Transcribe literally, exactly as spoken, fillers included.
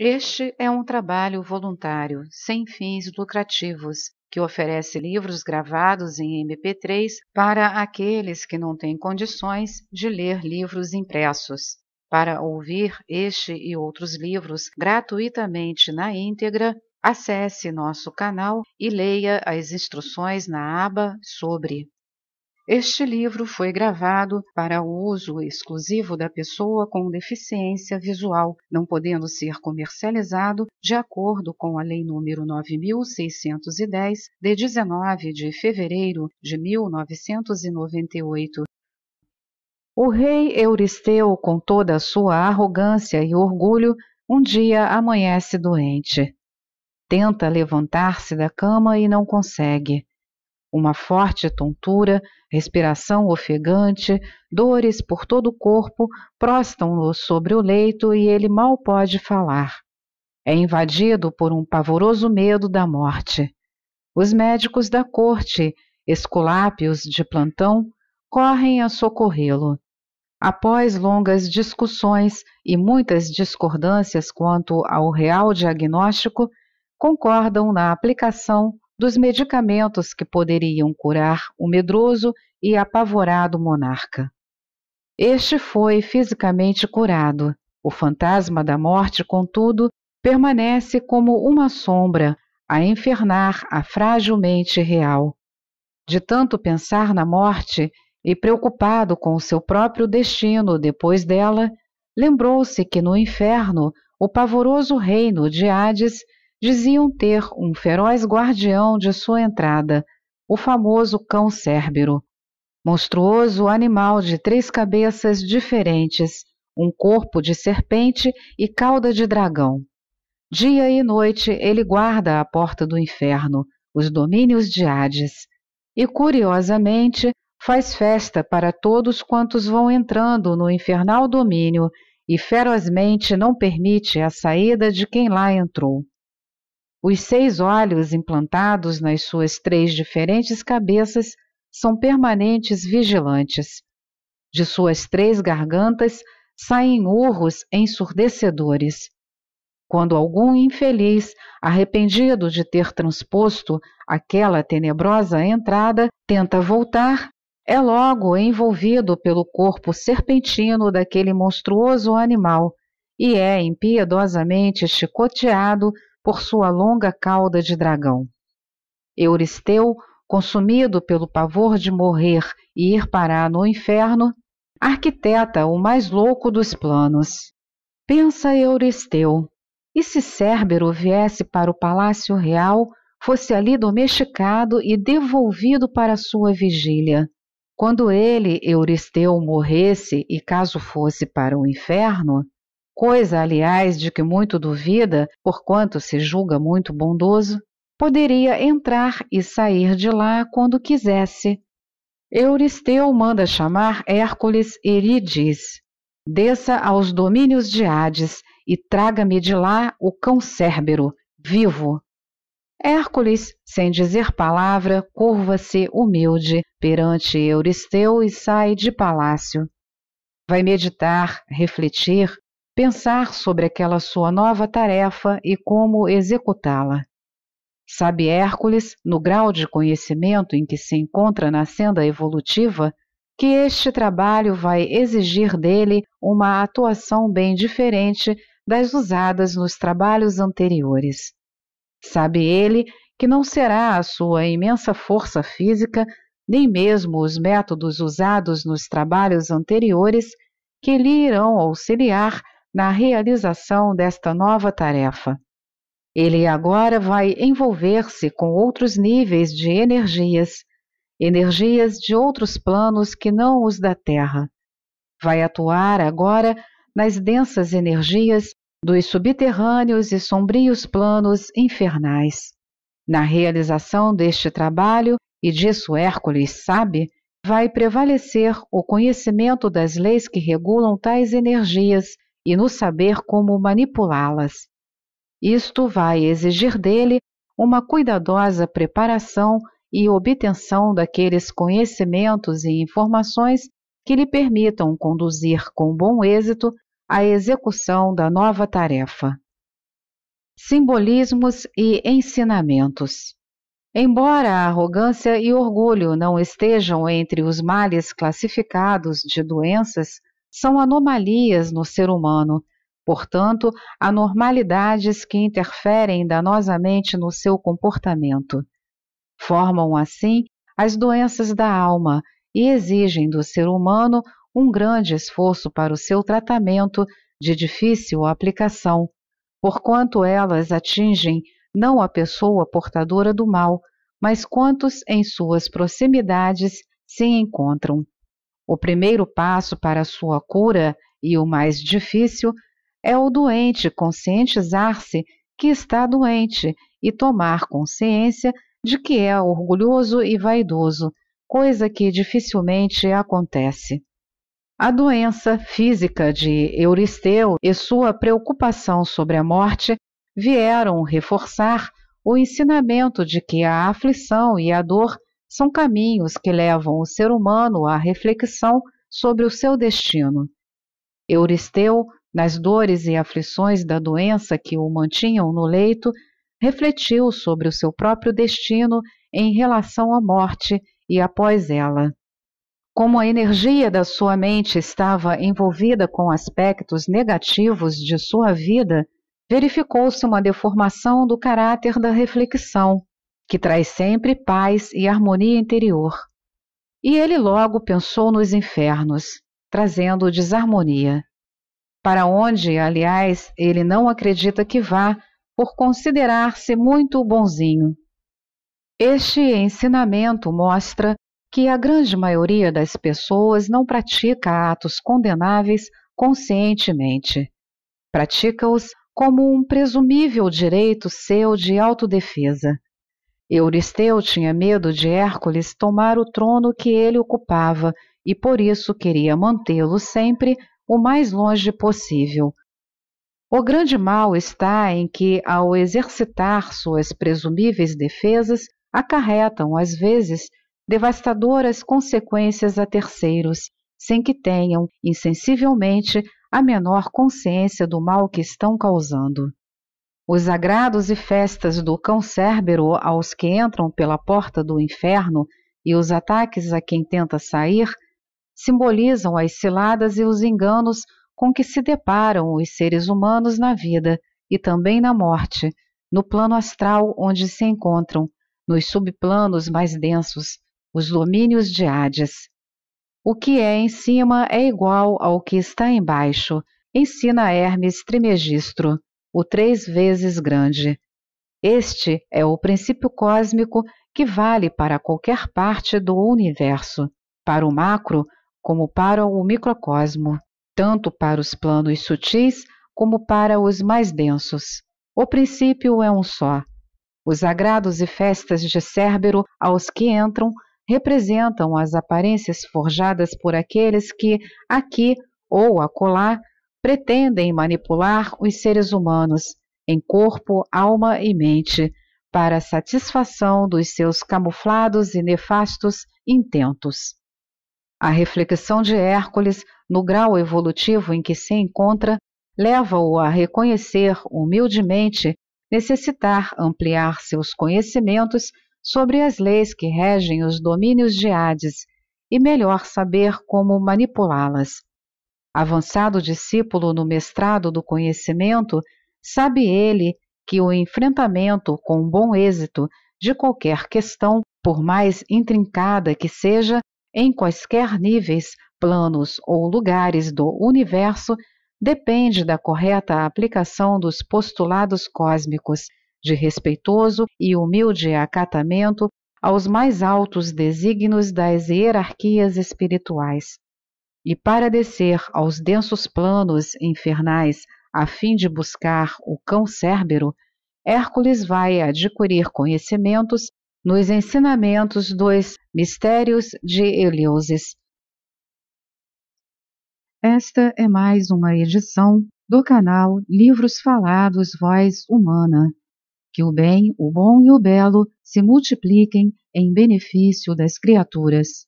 Este é um trabalho voluntário, sem fins lucrativos, que oferece livros gravados em M P três para aqueles que não têm condições de ler livros impressos. Para ouvir este e outros livros gratuitamente na íntegra, acesse nosso canal e leia as instruções na aba Sobre. Este livro foi gravado para uso exclusivo da pessoa com deficiência visual, não podendo ser comercializado de acordo com a Lei nº nove mil seiscentos e dez, de dezenove de fevereiro de mil novecentos e noventa e oito. O rei Euristeu, com toda a sua arrogância e orgulho, um dia amanhece doente. Tenta levantar-se da cama e não consegue. Uma forte tontura, respiração ofegante, dores por todo o corpo prostam-no sobre o leito e ele mal pode falar. É invadido por um pavoroso medo da morte. Os médicos da corte, esculápios de plantão, correm a socorrê-lo. Após longas discussões e muitas discordâncias quanto ao real diagnóstico, concordam na aplicação dos medicamentos que poderiam curar o medroso e apavorado monarca. Este foi fisicamente curado. O fantasma da morte, contudo, permanece como uma sombra a enfernar a frágil mente real. De tanto pensar na morte e preocupado com o seu próprio destino depois dela, lembrou-se que no inferno, o pavoroso reino de Hades, diziam ter um feroz guardião de sua entrada, o famoso cão Cérbero, monstruoso animal de três cabeças diferentes, um corpo de serpente e cauda de dragão. Dia e noite ele guarda a porta do inferno, os domínios de Hades, e curiosamente faz festa para todos quantos vão entrando no infernal domínio e ferozmente não permite a saída de quem lá entrou. Os seis olhos implantados nas suas três diferentes cabeças são permanentes vigilantes. De suas três gargantas saem urros ensurdecedores. Quando algum infeliz, arrependido de ter transposto aquela tenebrosa entrada, tenta voltar, é logo envolvido pelo corpo serpentino daquele monstruoso animal e é impiedosamente chicoteado por sua longa cauda de dragão. Euristeu, consumido pelo pavor de morrer e ir parar no inferno, arquiteta o mais louco dos planos. Pensa Euristeu, e se Cérbero viesse para o palácio real, fosse ali domesticado e devolvido para sua vigília? Quando ele, Euristeu, morresse e caso fosse para o inferno, coisa, aliás, de que muito duvida, porquanto se julga muito bondoso, poderia entrar e sair de lá quando quisesse. Euristeu manda chamar Hércules e lhe diz: desça aos domínios de Hades e traga-me de lá o cão Cérbero, vivo. Hércules, sem dizer palavra, curva-se humilde perante Euristeu e sai de palácio. Vai meditar, refletir, pensar sobre aquela sua nova tarefa e como executá-la. Sabe Hércules, no grau de conhecimento em que se encontra na senda evolutiva, que este trabalho vai exigir dele uma atuação bem diferente das usadas nos trabalhos anteriores. Sabe ele que não será a sua imensa força física, nem mesmo os métodos usados nos trabalhos anteriores, que lhe irão auxiliar na realização desta nova tarefa. Ele agora vai envolver-se com outros níveis de energias, energias de outros planos que não os da Terra. Vai atuar agora nas densas energias dos subterrâneos e sombrios planos infernais. Na realização deste trabalho, e disso Hércules sabe, vai prevalecer o conhecimento das leis que regulam tais energias e no saber como manipulá-las. Isto vai exigir dele uma cuidadosa preparação e obtenção daqueles conhecimentos e informações que lhe permitam conduzir com bom êxito a execução da nova tarefa. simbolismos e ensinamentos. Embora a arrogância e orgulho não estejam entre os males classificados de doenças, são anomalias no ser humano, portanto, anormalidades que interferem danosamente no seu comportamento. Formam, assim, as doenças da alma e exigem do ser humano um grande esforço para o seu tratamento de difícil aplicação, porquanto elas atingem não a pessoa portadora do mal, mas quantos em suas proximidades se encontram. O primeiro passo para sua cura, e o mais difícil, é o doente conscientizar-se que está doente e tomar consciência de que é orgulhoso e vaidoso, coisa que dificilmente acontece. A doença física de Euristeu e sua preocupação sobre a morte vieram reforçar o ensinamento de que a aflição e a dor são caminhos que levam o ser humano à reflexão sobre o seu destino. Euristeu, nas dores e aflições da doença que o mantinham no leito, refletiu sobre o seu próprio destino em relação à morte e após ela. Como a energia da sua mente estava envolvida com aspectos negativos de sua vida, verificou-se uma deformação do caráter da reflexão, que traz sempre paz e harmonia interior. E ele logo pensou nos infernos, trazendo desarmonia, para onde, aliás, ele não acredita que vá, por considerar-se muito bonzinho. Este ensinamento mostra que a grande maioria das pessoas não pratica atos condenáveis conscientemente. Pratica-os como um presumível direito seu de autodefesa. Euristeu tinha medo de Hércules tomar o trono que ele ocupava e por isso queria mantê-lo sempre o mais longe possível. O grande mal está em que, ao exercitar suas presumíveis defesas, acarretam, às vezes, devastadoras consequências a terceiros, sem que tenham, insensivelmente, a menor consciência do mal que estão causando. Os agrados e festas do cão Cérbero aos que entram pela porta do inferno e os ataques a quem tenta sair simbolizam as ciladas e os enganos com que se deparam os seres humanos na vida e também na morte, no plano astral onde se encontram, nos subplanos mais densos, os domínios de Hades. O que é em cima é igual ao que está embaixo, ensina Hermes Trimegistro, o três vezes grande. Este é o princípio cósmico que vale para qualquer parte do universo, para o macro como para o microcosmo, tanto para os planos sutis como para os mais densos. O princípio é um só. Os agrados e festas de Cérbero aos que entram representam as aparências forjadas por aqueles que, aqui ou acolá, pretendem manipular os seres humanos, em corpo, alma e mente, para a satisfação dos seus camuflados e nefastos intentos. A reflexão de Hércules, no grau evolutivo em que se encontra, leva-o a reconhecer, humildemente, necessitar ampliar seus conhecimentos sobre as leis que regem os domínios de Hades e melhor saber como manipulá-las. Avançado discípulo no mestrado do conhecimento, sabe ele que o enfrentamento com bom êxito de qualquer questão, por mais intrincada que seja, em quaisquer níveis, planos ou lugares do universo, depende da correta aplicação dos postulados cósmicos, de respeitoso e humilde acatamento aos mais altos desígnios das hierarquias espirituais. E para descer aos densos planos infernais a fim de buscar o cão Cérbero, Hércules vai adquirir conhecimentos nos ensinamentos dos Mistérios de Eleusis. Esta é mais uma edição do canal Livros Falados Voz Humana. Que o bem, o bom e o belo se multipliquem em benefício das criaturas.